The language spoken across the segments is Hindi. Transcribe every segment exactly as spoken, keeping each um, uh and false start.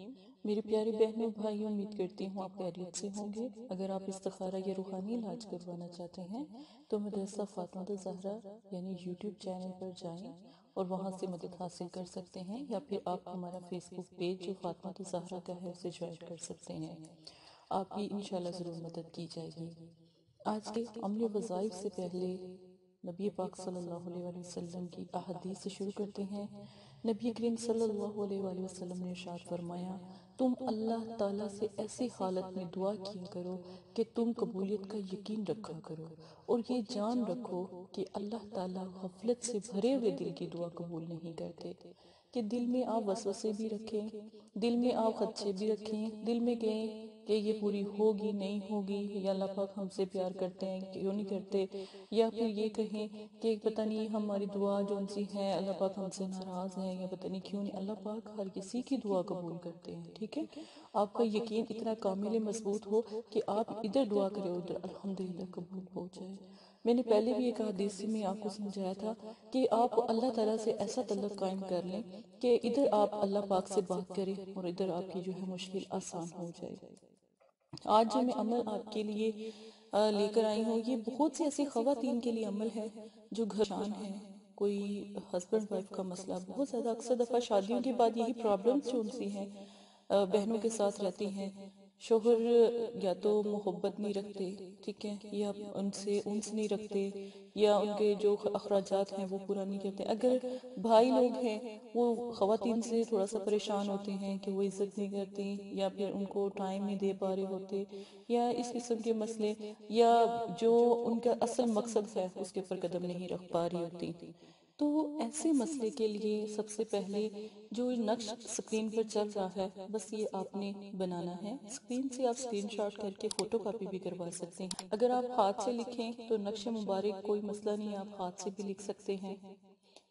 मेरी प्यारी बहनों भाई, उम्मीद करती हूँ आप खैरियत से होंगे। अगर आप इस्तिखारा या रूहानी इलाज करवाना चाहते हैं तो मदरसा फातिमा तुल ज़हरा यानी यूट्यूब चैनल पर जाएं और वहाँ से मदद हासिल कर सकते हैं, या फिर आप हमारा फेसबुक पेज जो फातिमा तुल ज़हरा का है उसे ज्वाइन कर सकते हैं। आपकी इंशाल्लाह ज़रूर मदद की जाएगी। आज के अमल वज़ाइफ से पहले नबी पाक सल्लल्लाहु अलैहि वसल्लम की अहदीस से शुरू करते हैं। नबी करीम सल्लल्लाहु अलैहि वसल्लम ने इरशाद फरमाया, तुम अल्लाह ताला से ऐसी हालत में दुआ किया करो कि तुम कबूलियत का यकीन रखा करो और ये जान रखो कि अल्लाह ताला गफलत से भरे हुए दिल की दुआ कबूल नहीं करते। कि दिल में आप वसवसे भी रखें, दिल में आप खदशे भी रखें, दिल में कहें कि ये पूरी होगी नहीं होगी, या अल्लाह पाक हमसे प्यार करते हैं क्यों नहीं करते, या फिर ये कहें कि पता नहीं हमारी दुआ जो उनसी है अल्लाह पाक हमसे नाराज़ है, या पता नहीं क्यों नहीं। अल्लाह पाक हर किसी की दुआ कबूल करते हैं। ठीक है, आपका यकीन इतना कामिल मजबूत हो कि आप इधर दुआ करें उधर अल्हम्दुलिल्लाह कबूल हो जाए। मैंने पहले भी एक हदीस में आपको समझाया था कि आप अल्लाह ताला से ऐसा तल्लुक़ कायम कर लें कि इधर आप अल्लाह पाक से बात करें और इधर आपकी जो है मुश्किल आसान हो जाए। आज जो मैं अमल आपके लिए लेकर आई हूँ, ये बहुत सी ऐसी ख़वातीन के लिए अमल है जो घर शान है। कोई हस्बैंड वाइफ का मसला बहुत ज़्यादा अक्सर दफ़ा शादियों के बाद यही प्रॉब्लम्स जो उनसी हैं बहनों के साथ रहती हैं। शोहर या तो मोहब्बत नहीं रखते, ठीक है, या उनसे उन्स नहीं रखते, या उनके जो अखराजात हैं वो पूरा नहीं करते। अगर भाई लोग हैं वो ख़वातीन से थोड़ा सा परेशान होते हैं कि वो इज़्ज़त नहीं करती, या फिर उनको टाइम नहीं दे पा रहे होते, या इस किस्म के मसले, या जो उनका असल मकसद है उसके ऊपर कदम नहीं रख पा रही होती। तो ऐसे मसले के लिए सबसे पहले जो नक्श स्क्रीन पर चल रहा है, बस ये आपने बनाना है। स्क्रीन से आप स्क्रीनशॉट करके फोटो कॉपी भी करवा सकते हैं। अगर आप हाथ से लिखें तो नक्श मुबारक कोई मसला नहीं है, आप हाथ से भी लिख सकते हैं।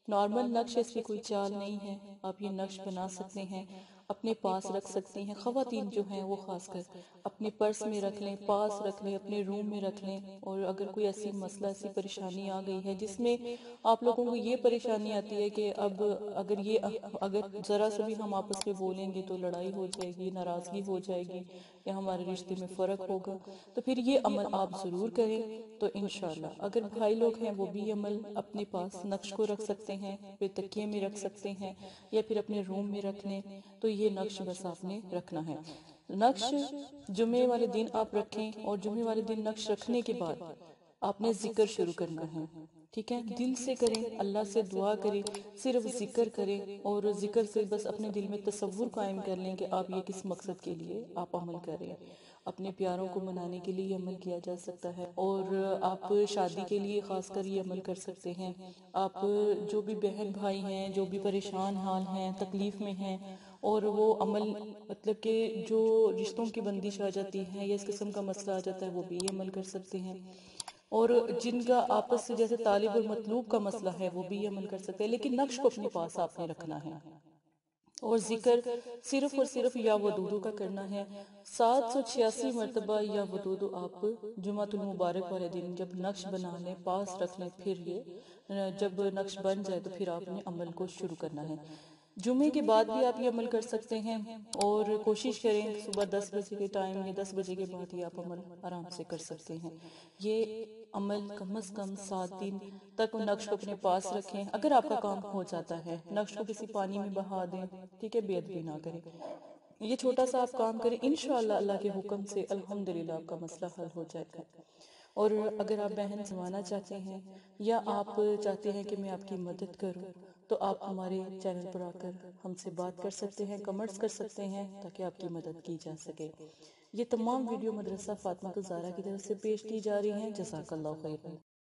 नॉर्मल नक्श, इसकी कोई चाल नहीं है, आप ये नक्श बना सकते हैं, अपने पास रख सकते हैं। ख़वातीन जो हैं वो खासकर अपने पर्स में रख लें, पास रख लें, अपने रूम में रख लें। और अगर कोई ऐसी मसला ऐसी परेशानी आ गई है जिसमें आप लोगों को ये परेशानी आती है कि अब अगर ये अगर ज़रा सा भी हम आपस में बोलेंगे तो लड़ाई हो जाएगी, नाराज़गी हो जाएगी, या हमारे रिश्ते में फ़र्क होगा, तो फिर ये अमल आप ज़रूर करें तो इंशाल्लाह। अगर भाई लोग हैं वो भी अमल अपने पास नक्श को रख सकते हैं, फिर तकिए में रख सकते हैं, या फिर अपने रूम में रख लें। तो ये नक्श बस आपने रखना है। नक्श जुमे वाले दिन आप रखें, और जुमे वाले दिन नक्श रखने के बाद आपने जिक्र शुरू करना है। ठीक है, दिल से करें, अल्लाह से दुआ करें, सिर्फ जिक्र करें, और जिक्र से बस अपने दिल में तसव्वुर कायम कर लें कि आप ये किस मकसद के लिए आप अमल करें। अपने प्यारों को मनाने के लिए ये अमल किया जा सकता है, और आप शादी के लिए खासकर ये अमल कर सकते हैं। आप जो भी बहन भाई हैं, जो भी परेशान हाल हैं, तकलीफ़ में हैं, और वो अमल मतलब कि जो रिश्तों की बंदिश आ जाती है या इस किस्म का मसला आ जाता है, वो भी ये अमल कर सकते हैं। और जिनका आपस से जैसे तालिब और मतलूब का मसला है वो भी ये अमल कर सकते हैं, लेकिन नक्श को अपने पास आपने रखना है। और जिक्र सिर्फ और सिर्फ या वदूदो का करना है। सात सौ छियासी मरतबा या वदूदो आप जुमातुल मुबारक वाले दिन जब नक्श बना लें, पास रख लें, फिर ये जब नक्श बन जाए तो फिर आपने अमल को शुरू करना है। जुमे के बाद भी आप ये अमल कर सकते हैं, और कोशिश करें सुबह दस बजे के टाइम या दस बजे के बाद ही आप अमल आराम से कर सकते हैं। ये अमल कम से कम सात दिन तक नक्श को अपने पास रखें। अगर आपका काम हो जाता है, नक्श को किसी पानी में बहा दें, ठीक है, बेअदबी ना करें। ये छोटा सा आप काम करें, इंशाअल्लाह अल्लाह के हुक्म से अल्हम्दुलिल्लाह आपका मसला हल हो जाएगा। और अगर आप बहन बनवाना चाहते हैं या आप चाहते हैं कि मैं आपकी मदद करूं, तो आप हमारे चैनल पर आकर हमसे बात कर सकते हैं, कमेंट्स कर सकते हैं, ताकि आपकी मदद की जा सके। ये तमाम वीडियो मदरसा फातिमा तुल ज़हरा की तरफ से पेश की जा रही हैं। जज़ाकल्लाह खैर।